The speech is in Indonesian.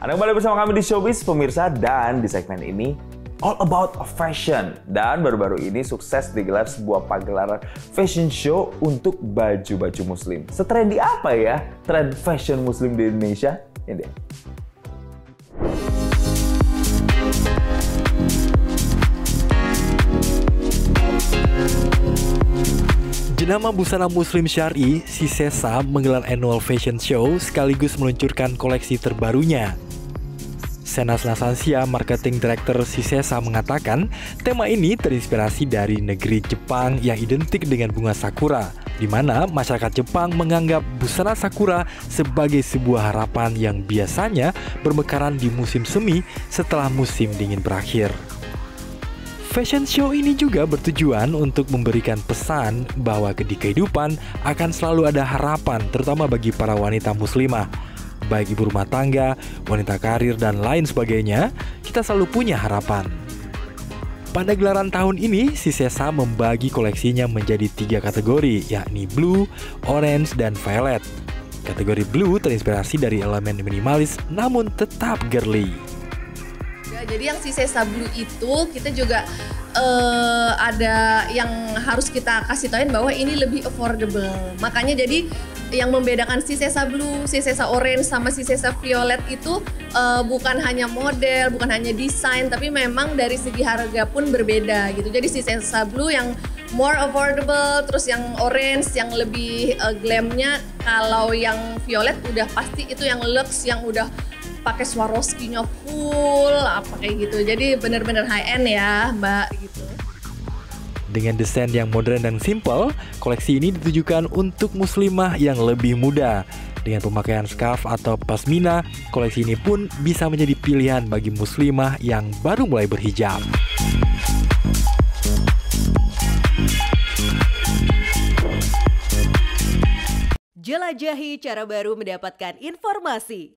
Anda kembali bersama kami di Showbiz, pemirsa, dan di segmen ini all about fashion. Dan baru-baru ini sukses digelar sebuah pagelaran fashion show untuk baju-baju muslim. Setrendy apa ya tren fashion muslim di Indonesia? Ini dia. Jenama busana muslim Syari, Shisesa menggelar annual fashion show sekaligus meluncurkan koleksi terbarunya. Senas Lasansia, marketing director Shisesa, mengatakan tema ini terinspirasi dari negeri Jepang yang identik dengan bunga sakura, di mana masyarakat Jepang menganggap busana sakura sebagai sebuah harapan yang biasanya bermekaran di musim semi setelah musim dingin berakhir. Fashion show ini juga bertujuan untuk memberikan pesan bahwa di kehidupan akan selalu ada harapan, terutama bagi para wanita muslimah. Baik ibu rumah tangga, wanita karir, dan lain sebagainya, kita selalu punya harapan. Pada gelaran tahun ini, Shisesa membagi koleksinya menjadi 3 kategori, yakni blue, orange, dan violet. Kategori blue terinspirasi dari elemen minimalis namun tetap girly. Jadi yang Shisesa Blue itu kita juga ada yang harus kita kasih tauin bahwa ini lebih affordable. Makanya jadi yang membedakan Shisesa Blue, Shisesa Orange sama Shisesa Violet itu bukan hanya model, bukan hanya desain, tapi memang dari segi harga pun berbeda gitu. Jadi Shisesa Blue yang more affordable, terus yang orange yang lebih glamnya. Kalau yang violet udah pasti itu yang luxe, yang udah pakai Swarovski-nya full, apa kayak gitu. Jadi bener-bener high-end ya, Mbak, gitu. Dengan desain yang modern dan simple, koleksi ini ditujukan untuk muslimah yang lebih muda. Dengan pemakaian scarf atau pasmina, koleksi ini pun bisa menjadi pilihan bagi muslimah yang baru mulai berhijab. Jelajahi cara baru mendapatkan informasi.